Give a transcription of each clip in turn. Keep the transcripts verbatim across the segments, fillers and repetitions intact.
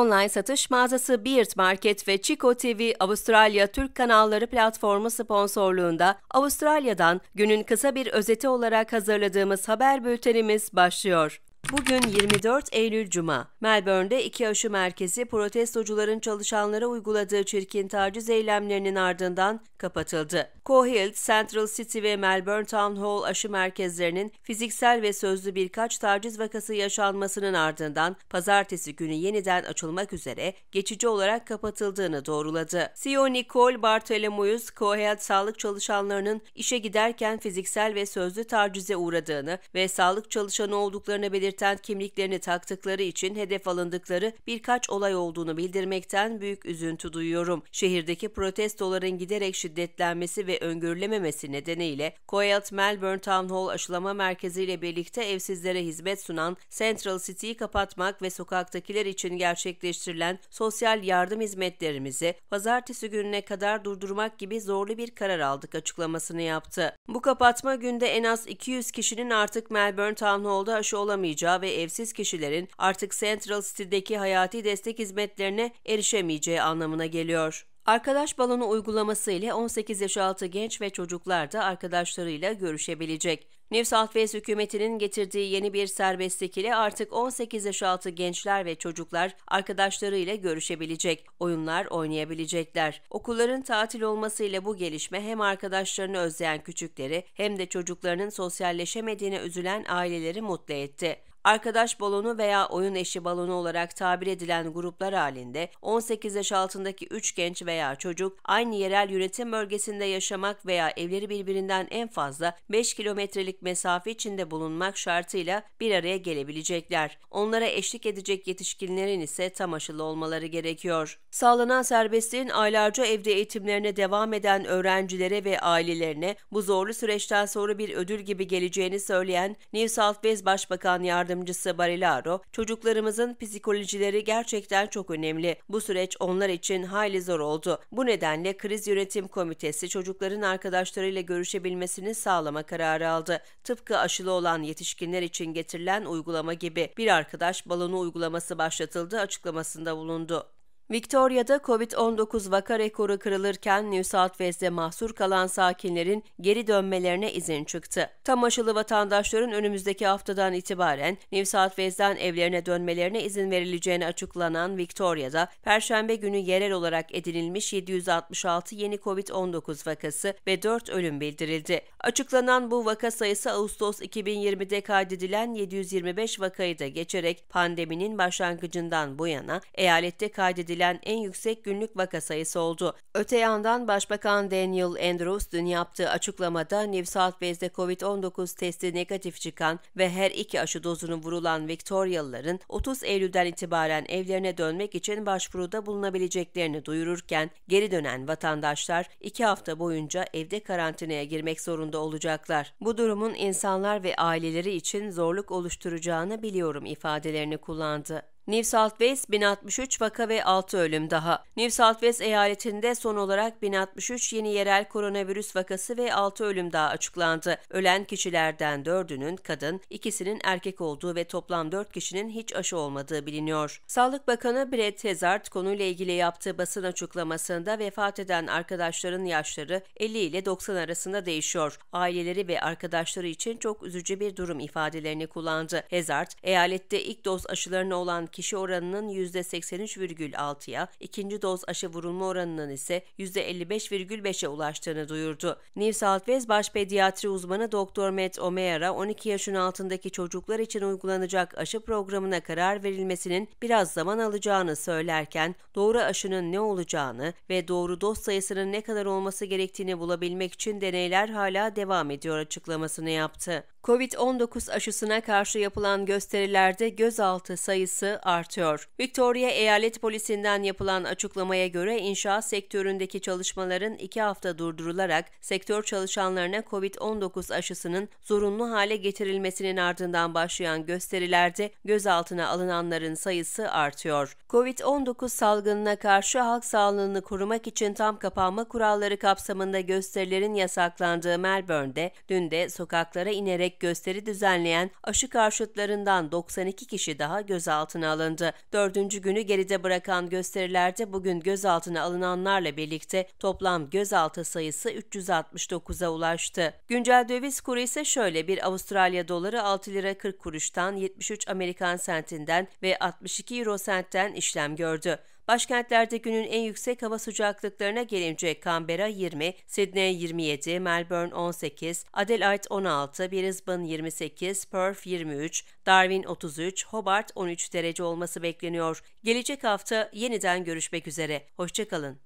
online satış mağazası Bird Market ve Chico T V Avustralya Türk kanalları platformu sponsorluğunda Avustralya'dan günün kısa bir özeti olarak hazırladığımız haber bültenimiz başlıyor. Bugün yirmi dört Eylül Cuma, Melbourne'de iki aşı merkezi protestocuların çalışanlara uyguladığı çirkin taciz eylemlerinin ardından kapatıldı. Cohealth, Central City ve Melbourne Town Hall aşı merkezlerinin fiziksel ve sözlü birkaç taciz vakası yaşanmasının ardından pazartesi günü yeniden açılmak üzere geçici olarak kapatıldığını doğruladı. C E O Nicole Bartholomew, Cohealth sağlık çalışanlarının işe giderken fiziksel ve sözlü tacize uğradığını ve sağlık çalışanı olduklarını belirtti. Kimliklerini taktıkları için hedef alındıkları birkaç olay olduğunu bildirmekten büyük üzüntü duyuyorum. Şehirdeki protestoların giderek şiddetlenmesi ve öngörülememesi nedeniyle Cohealth Melbourne Town Hall aşılama merkezi ile birlikte evsizlere hizmet sunan Central City'yi kapatmak ve sokaktakiler için gerçekleştirilen sosyal yardım hizmetlerimizi pazartesi gününe kadar durdurmak gibi zorlu bir karar aldık açıklamasını yaptı. Bu kapatma günde en az iki yüz kişinin artık Melbourne Town Hall'da aşı olamayacağı ve evsiz kişilerin artık Central City'deki hayati destek hizmetlerine erişemeyeceği anlamına geliyor. Arkadaş balonu uygulaması ile on sekiz yaş altı genç ve çocuklar da arkadaşlarıyla görüşebilecek. New South Wales hükümetinin getirdiği yeni bir serbestlik ile artık on sekiz yaş altı gençler ve çocuklar arkadaşlarıyla görüşebilecek, oyunlar oynayabilecekler. Okulların tatil olmasıyla bu gelişme hem arkadaşlarını özleyen küçükleri hem de çocuklarının sosyalleşemediğine üzülen aileleri mutlu etti. Arkadaş balonu veya oyun eşi balonu olarak tabir edilen gruplar halinde on sekiz yaş altındaki üç genç veya çocuk aynı yerel yönetim bölgesinde yaşamak veya evleri birbirinden en fazla beş kilometrelik mesafe içinde bulunmak şartıyla bir araya gelebilecekler. Onlara eşlik edecek yetişkinlerin ise tam aşılı olmaları gerekiyor. Sağlanan serbestliğin aylarca evde eğitimlerine devam eden öğrencilere ve ailelerine bu zorlu süreçten sonra bir ödül gibi geleceğini söyleyen New South Wales Başbakan Yardımcısı Yardımcısı Barilaro, "Çocuklarımızın psikolojileri gerçekten çok önemli. Bu süreç onlar için hayli zor oldu. Bu nedenle Kriz Yönetim Komitesi çocukların arkadaşlarıyla görüşebilmesini sağlama kararı aldı. Tıpkı aşılı olan yetişkinler için getirilen uygulama gibi bir arkadaş balonu uygulaması başlatıldı" açıklamasında bulundu. Victoria'da Covid on dokuz vaka rekoru kırılırken New South Wales'de mahsur kalan sakinlerin geri dönmelerine izin çıktı. Tam aşılı vatandaşların önümüzdeki haftadan itibaren New South Wales'den evlerine dönmelerine izin verileceğini açıklanan Victoria'da Perşembe günü yerel olarak edinilmiş yedi yüz altmış altı yeni Covid on dokuz vakası ve dört ölüm bildirildi. Açıklanan bu vaka sayısı Ağustos iki bin yirmi'de kaydedilen yedi yüz yirmi beş vakayı da geçerek pandeminin başlangıcından bu yana eyalette kaydedilen en yüksek günlük vaka sayısı oldu. Öte yandan Başbakan Daniel Andrews dün yaptığı açıklamada New South Wales'de Covid on dokuz testi negatif çıkan ve her iki aşı dozunu vurulan Victorialıların otuz Eylül'den itibaren evlerine dönmek için başvuruda bulunabileceklerini duyururken geri dönen vatandaşlar iki hafta boyunca evde karantinaya girmek zorunda olacaklar. Bu durumun insanlar ve aileleri için zorluk oluşturacağını biliyorum ifadelerini kullandı. New South Wales bin altmış üç vaka ve altı ölüm daha. New South Wales eyaletinde son olarak bin altmış üç yeni yerel koronavirüs vakası ve altı ölüm daha açıklandı. Ölen kişilerden dördünün kadın, ikisinin erkek olduğu ve toplam dört kişinin hiç aşı olmadığı biliniyor. Sağlık Bakanı Brad Hazzard konuyla ilgili yaptığı basın açıklamasında vefat eden arkadaşların yaşları elli ile doksan arasında değişiyor. Aileleri ve arkadaşları için çok üzücü bir durum ifadelerini kullandı. Hazzard, eyalette ilk doz aşılarına olan kişi oranının yüzde seksen üç virgül altı'ya, ikinci doz aşı vurulma oranının ise yüzde elli beş virgül beş'e ulaştığını duyurdu. New South Wales Baş Pediatri uzmanı Doktor Met Omeyara, on iki yaşın altındaki çocuklar için uygulanacak aşı programına karar verilmesinin biraz zaman alacağını söylerken, doğru aşının ne olacağını ve doğru doz sayısının ne kadar olması gerektiğini bulabilmek için deneyler hala devam ediyor açıklamasını yaptı. Covid on dokuz aşısına karşı yapılan gösterilerde gözaltı sayısı artıyor. Victoria Eyalet Polisi'nden yapılan açıklamaya göre inşaat sektöründeki çalışmaların iki hafta durdurularak sektör çalışanlarına Covid on dokuz aşısının zorunlu hale getirilmesinin ardından başlayan gösterilerde gözaltına alınanların sayısı artıyor. Covid on dokuz salgınına karşı halk sağlığını korumak için tam kapanma kuralları kapsamında gösterilerin yasaklandığı Melbourne'de dün de sokaklara inerek yönelik gösteri düzenleyen aşı karşıtlarından doksan iki kişi daha gözaltına alındı. Dördüncü günü geride bırakan gösterilerde bugün gözaltına alınanlarla birlikte toplam gözaltı sayısı üç yüz altmış dokuza ulaştı. Güncel döviz kuru ise şöyle: bir Avustralya doları altı lira kırk kuruştan, yetmiş üç Amerikan sentinden ve altmış iki euro sentten işlem gördü. Başkentlerde günün en yüksek hava sıcaklıklarına gelince Canberra yirmi, Sydney yirmi yedi, Melbourne on sekiz, Adelaide on altı, Brisbane yirmi sekiz, Perth yirmi üç, Darwin otuz üç, Hobart on üç derece olması bekleniyor. Gelecek hafta yeniden görüşmek üzere. Hoşçakalın.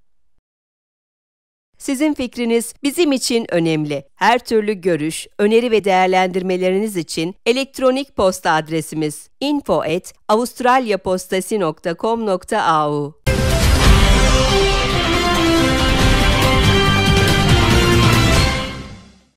Sizin fikriniz bizim için önemli. Her türlü görüş, öneri ve değerlendirmeleriniz için elektronik posta adresimiz info at avustralya postası nokta com nokta a u.